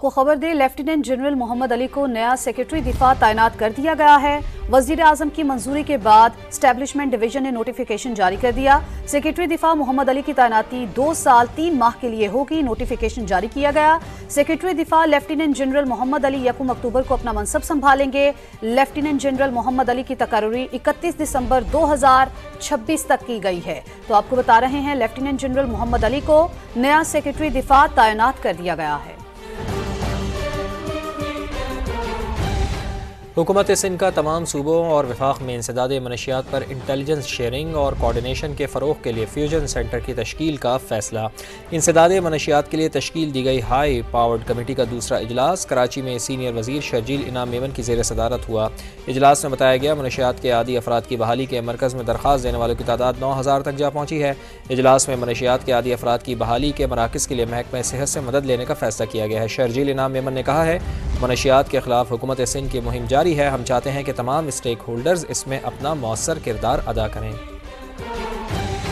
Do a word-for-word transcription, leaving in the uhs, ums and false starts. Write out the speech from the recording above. को खबर दे, लेफ्टिनेंट जनरल मोहम्मद अली को नया सेक्रेटरी दिफा तैनात कर दिया गया है। वजीर आजम की मंजूरी के बाद स्टैब्लिशमेंट डिवीजन ने नोटिफिकेशन जारी कर दिया। सेक्रेटरी दिफा मोहम्मद अली की तैनाती दो साल तीन माह के लिए होगी। नोटिफिकेशन जारी किया गया। सेक्रेटरी दिफा लेफ्टिनेंट जनरल मोहम्मद अली यकम अक्टूबर को अपना मनसब संभालेंगे। लेफ्टिनेंट जनरल मोहम्मद अली की तकर्री इकतीस दिसंबर दो हजार छब्बीस तक की गई है। तो आपको बता रहे हैं लेफ्टिनेंट जनरल मोहम्मद अली को नया सेक्रेटरी दिफा तैनात कर दिया गया है। हुकूमत सिंध का तमाम सूबों और विफाक में इंसदाद मनशियात पर इंटेलिजेंस शेयरिंग और कोऑर्डिनेशन के फ़रोग के लिए फ्यूजन सेंटर की तश्कील का फैसला। इंसदाद मनशियात के लिए तश्कील दी गई हाई पावर्ड कमेटी का दूसरा इजलास कराची में सीनियर वजीर शर्जील इनाम मेमन की ज़ेर सदारत हुआ। इजलास में बताया गया मनशियात के आदी अफराद की बहाली के मरकज़ में दरख्वास्त देने वालों की तादाद नौ हज़ार तक जा पहुँची है। इजलास में मनशियात के आदी अफराद की बहाली के मराकज़ के लिए महकमा सेहत से मदद लेने का फैसला किया गया है। शर्जील इनाम मेमन ने कहा है मनशियात के खिलाफ हुकूमत सिंध की मुहिम जारी है। हम चाहते हैं कि तमाम स्टेक होल्डर्स इसमें अपना मौसर किरदार अदा करें।